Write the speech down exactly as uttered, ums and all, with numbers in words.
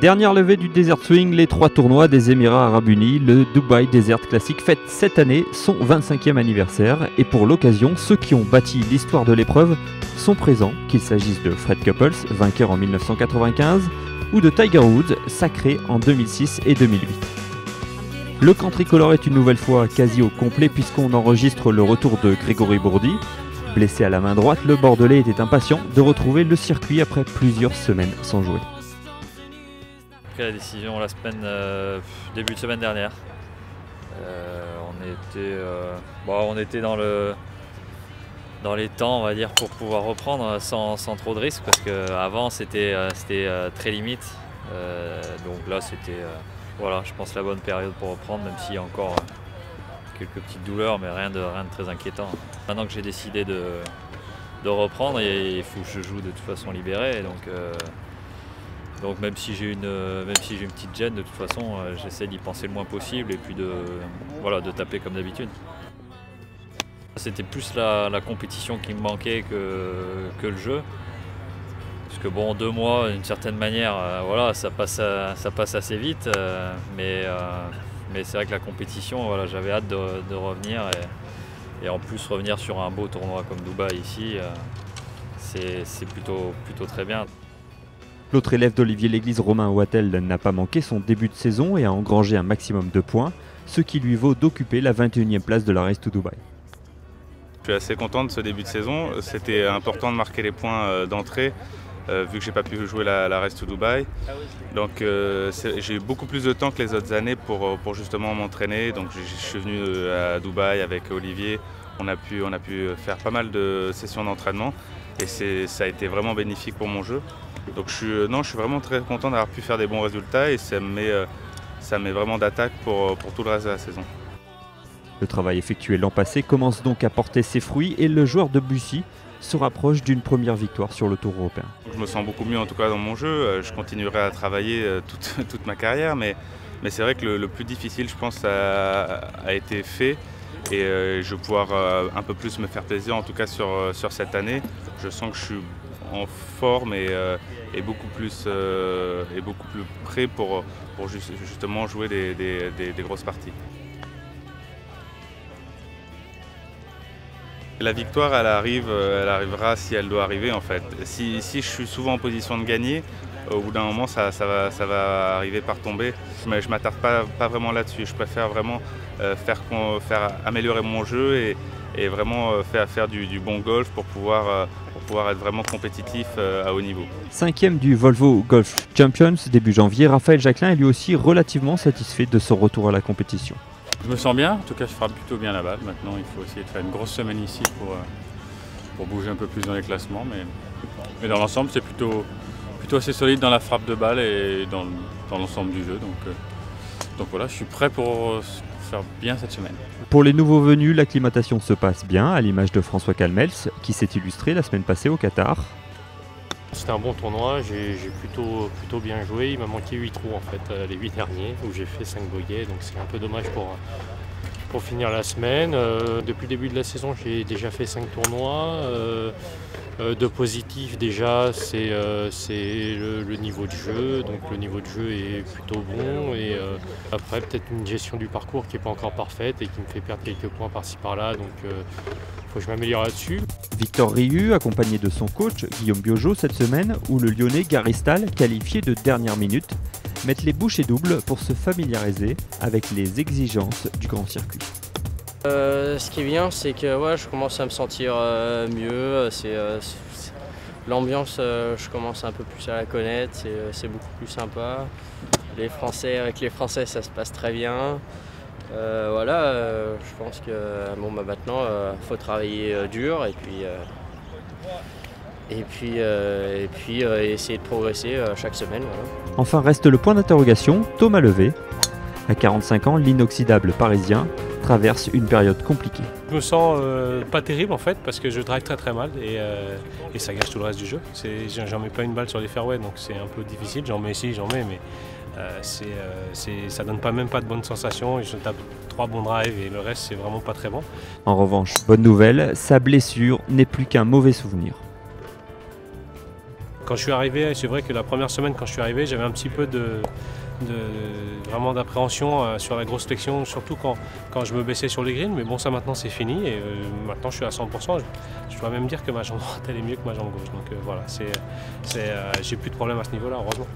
Dernière levée du Desert Swing, les trois tournois des Émirats Arabes Unis, le Dubai Desert Classic fête cette année son vingt-cinquième anniversaire et pour l'occasion, ceux qui ont bâti l'histoire de l'épreuve sont présents, qu'il s'agisse de Fred Couples, vainqueur en mille neuf cent quatre-vingt-quinze, ou de Tiger Woods, sacré en deux mille six et deux mille huit. Le camp tricolore est une nouvelle fois quasi au complet puisqu'on enregistre le retour de Grégory Bourdy. Blessé à la main droite, le Bordelais était impatient de retrouver le circuit après plusieurs semaines sans jouer. La décision la semaine, euh, début de semaine dernière, euh, on, était, euh, bon, on était dans le dans les temps, on va dire, pour pouvoir reprendre sans, sans trop de risques parce qu'avant c'était euh, c'était euh, très limite, euh, donc là c'était euh, voilà, je pense la bonne période pour reprendre, même s'il y a encore euh, quelques petites douleurs, mais rien de rien de très inquiétant. Maintenant que j'ai décidé de, de reprendre, il faut que je joue de toute façon libéré, donc. Euh, Donc même si j'ai une, même si j'ai une petite gêne, de toute façon, j'essaie d'y penser le moins possible et puis de, voilà, de taper comme d'habitude. C'était plus la, la compétition qui me manquait que, que le jeu. Parce que bon, deux mois, d'une certaine manière, euh, voilà, ça passe, à, ça passe assez vite. Euh, mais euh, mais c'est vrai que la compétition, voilà, j'avais hâte de, de revenir. Et, et en plus, revenir sur un beau tournoi comme Dubaï ici, euh, c'est plutôt, plutôt très bien. L'autre élève d'Olivier Léglise, Romain Wattel, n'a pas manqué son début de saison et a engrangé un maximum de points, ce qui lui vaut d'occuper la vingt et unième place de la Race to Dubai. Je suis assez content de ce début de saison. C'était important de marquer les points d'entrée, euh, vu que je n'ai pas pu jouer la, la Race to Dubai. Donc euh, j'ai eu beaucoup plus de temps que les autres années pour, pour justement m'entraîner. Donc je, je suis venu à Dubaï avec Olivier. On a pu, on a pu faire pas mal de sessions d'entraînement et ça a été vraiment bénéfique pour mon jeu. Donc je suis, non, je suis vraiment très content d'avoir pu faire des bons résultats et ça me met, ça me met vraiment d'attaque pour, pour tout le reste de la saison. Le travail effectué l'an passé commence donc à porter ses fruits et le joueur de Bussy se rapproche d'une première victoire sur le Tour européen. Je me sens beaucoup mieux en tout cas dans mon jeu, je continuerai à travailler toute, toute ma carrière mais, mais c'est vrai que le, le plus difficile je pense a, a été fait. Et euh, je vais pouvoir euh, un peu plus me faire plaisir, en tout cas sur, sur cette année. Je sens que je suis en forme et, euh, et, beaucoup, plus, euh, et beaucoup plus prêt pour, pour ju justement jouer des, des, des, des grosses parties. La victoire, elle arrive, elle arrivera si elle doit arriver en fait. Si, si je suis souvent en position de gagner, au bout d'un moment, ça, ça, va, ça va arriver par tomber. Mais je ne m'attarde pas, pas vraiment là-dessus. Je préfère vraiment euh, faire, faire améliorer mon jeu et, et vraiment euh, faire, faire du, du bon golf pour pouvoir, euh, pour pouvoir être vraiment compétitif euh, à haut niveau. Cinquième du Volvo Golf Champions, début janvier, Raphaël Jacquelin est lui aussi relativement satisfait de son retour à la compétition. Je me sens bien, en tout cas je frappe plutôt bien la balle. Maintenant il faut essayer de faire une grosse semaine ici pour, euh, pour bouger un peu plus dans les classements. Mais, mais dans l'ensemble c'est plutôt, plutôt assez solide dans la frappe de balle et dans, dans l'ensemble du jeu. Donc, euh, donc voilà, je suis prêt pour faire bien cette semaine. Pour les nouveaux venus, l'acclimatation se passe bien à l'image de François Calmels qui s'est illustré la semaine passée au Qatar. C'était un bon tournoi, j'ai plutôt, plutôt bien joué. Il m'a manqué huit trous en fait, les huit derniers, où j'ai fait cinq bogeys, donc c'est un peu dommage pour, pour finir la semaine. Euh, depuis le début de la saison, j'ai déjà fait cinq tournois. Euh, euh, de positif déjà, c'est euh, le, le niveau de jeu, donc le niveau de jeu est plutôt bon. Et euh, après, peut-être une gestion du parcours qui n'est pas encore parfaite et qui me fait perdre quelques points par-ci par-là, donc il euh, faut que je m'améliore là-dessus. Victor Rieu, accompagné de son coach Guillaume Biojo cette semaine, où le Lyonnais Gary Stahl, qualifié de dernière minute, met les bouchées doubles pour se familiariser avec les exigences du grand circuit. Euh, ce qui est bien, c'est que ouais, je commence à me sentir euh, mieux. Euh, L'ambiance, euh, je commence un peu plus à la connaître, c'est euh, beaucoup plus sympa. Les Français, avec les Français, ça se passe très bien. Euh, voilà, euh, je pense que bon, bah, maintenant il euh, faut travailler euh, dur et puis, euh, et puis, euh, et puis euh, essayer de progresser euh, chaque semaine. Voilà. Enfin reste le point d'interrogation, Thomas Levé. À quarante-cinq ans, l'inoxydable parisien traverse une période compliquée. Je me sens euh, pas terrible en fait parce que je drive très très mal et, euh, et ça gâche tout le reste du jeu. J'en mets pas une balle sur les fairways donc c'est un peu difficile, j'en mets ici, j'en mets mais... Euh, euh, ça donne pas même pas de bonnes sensations et je tape trois bons drives et le reste c'est vraiment pas très bon. En revanche, bonne nouvelle, sa blessure n'est plus qu'un mauvais souvenir. Quand je suis arrivé, c'est vrai que la première semaine quand je suis arrivé, j'avais un petit peu de, de vraiment d'appréhension sur la grosse section, surtout quand, quand je me baissais sur les greens. Mais bon, ça maintenant c'est fini et euh, maintenant je suis à cent pour cent. Je, je dois même dire que ma jambe droite elle est mieux que ma jambe gauche. Donc euh, voilà, c'est, c'est, euh, j'ai plus de problème à ce niveau-là, heureusement.